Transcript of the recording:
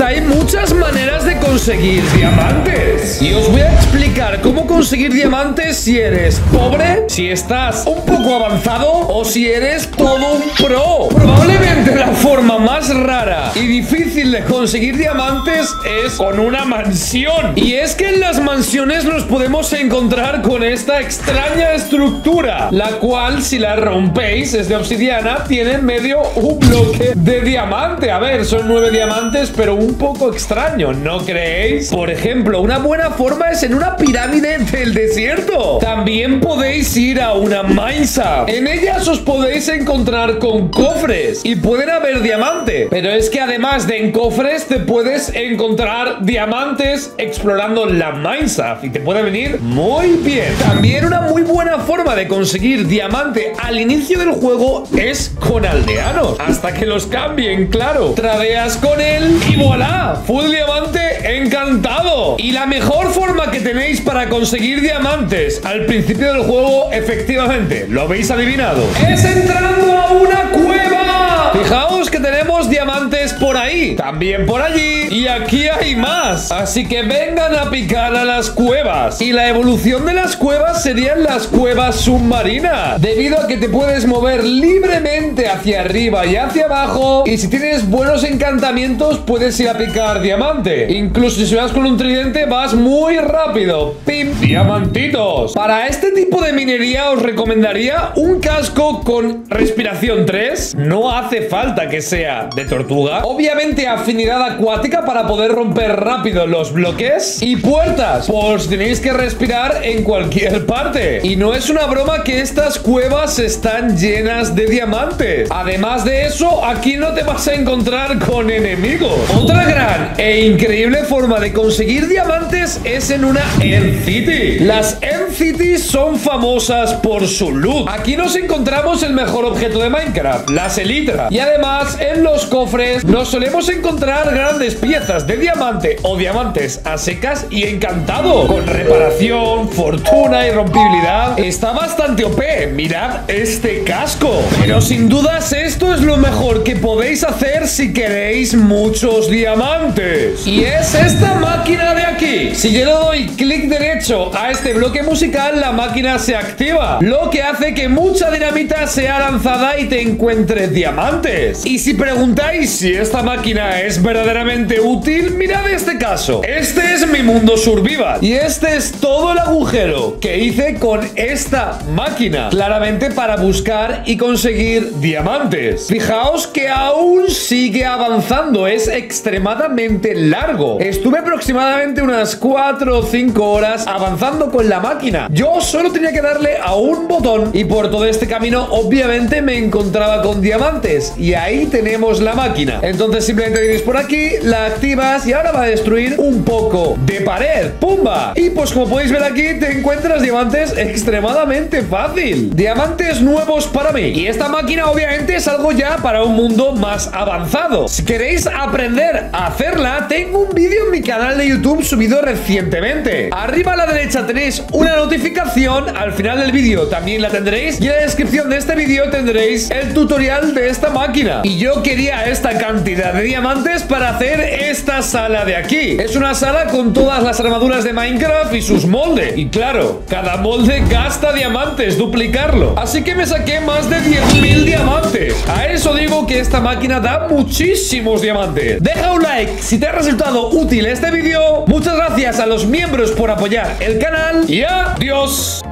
hay muchas maneras de conseguir diamantes. Y os voy a explicar cómo conseguir diamantes si eres pobre, si estás un poco avanzado o si eres todo un pro. Probablemente la forma más rara y difícil de conseguir diamantes es con una mansión. Y es que en las mansiones nos podemos encontrar con esta extraña estructura, la cual, si la rompéis, es de obsidiana, tiene en medio un bloque de diamante. A ver, son 9 diamantes, pero un poco extraño, ¿no creéis? Por ejemplo, una buena forma es en una pirámide del desierto. También podéis ir a una mineshaft. En ellas os podéis encontrar con cofres y pueden haber diamante. Pero es que además de en cofres te puedes encontrar diamantes explorando la mineshaft y te puede venir muy bien. También una muy buena forma de conseguir diamante al inicio del juego es con aldeanos, hasta que los cambien, claro. Tradeas con él y voilà, full diamante encantado. Y la mejor forma que tenéis para conseguir diamantes al principio del juego, efectivamente, lo habéis adivinado, es entrando a una cueva. Fijaos que tenemos diamantes por ahí, también por allí, y aquí hay más. Así que vengan a picar a las cuevas. Y la evolución de las cuevas serían las cuevas submarinas, debido a que te puedes mover libremente hacia arriba y hacia abajo. Y si tienes buenos encantamientos puedes ir a picar diamante. Incluso si vas con un tridente vas muy rápido. ¡Pim! ¡Diamantitos! Para este tipo de minería os recomendaría un casco con respiración 3. No hace falta que sea de tortuga. Obviamente afinidad acuática para poder romper rápido los bloques. Y puertas, pues tenéis que respirar en cualquier parte. Y no es una broma que estas cuevas están llenas de diamantes. Además de eso, aquí no te vas a encontrar con enemigos. Otra gran e increíble forma de conseguir diamantes es en una End City. Las End Cities son famosas por su loot. Aquí nos encontramos el mejor objeto de Minecraft, la selitra. Y además en los cofres nos solemos encontrar grandes piezas de diamante o diamantes a secas y encantado, con reparación, fortuna y rompibilidad. Está bastante OP, mirad este casco. Pero sin dudas esto es lo mejor que podéis hacer si queréis muchos diamantes, y es esta máquina de aquí. Si yo le doy clic derecho a este bloque musical, la máquina se activa, lo que hace que mucha dinamita sea lanzada y te encuentres diamantes. Y si preguntáis si esta máquina es verdaderamente útil, mirad este caso. Este es mi mundo survival y este es todo el agujero que hice con esta máquina, claramente para buscar y conseguir diamantes. Fijaos que aún sigue avanzando, es extremadamente largo. Estuve aproximadamente unas 4 o 5 horas avanzando con la máquina. Yo solo tenía que darle a un botón y por todo este camino obviamente me encontraba con diamantes. Y ahí tenemos la máquina. Entonces simplemente vienes por aquí, la activas y ahora va a destruir un poco de pared. ¡Pumba! Y pues como podéis ver aquí te encuentras diamantes extremadamente fácil. Diamantes nuevos para mí. Y esta máquina obviamente es algo ya para un mundo más avanzado. Si queréis aprender a hacerla, tengo un vídeo en mi canal de YouTube subido recientemente. Arriba a la derecha tenéis una notificación, al final del vídeo también la tendréis, y en la descripción de este vídeo tendréis el tutorial de esta máquina. Y yo quería esta cantidad de diamantes para hacer esta sala de aquí. Es una sala con todas las armaduras de Minecraft y sus moldes. Y claro, cada molde gasta diamantes, duplicarlo. Así que me saqué más de 10.000 diamantes. A eso digo que esta máquina da muchísimos diamantes. Deja un like si te ha resultado útil este vídeo. Muchas gracias a los miembros por apoyar el canal. Y adiós.